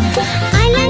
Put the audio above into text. I like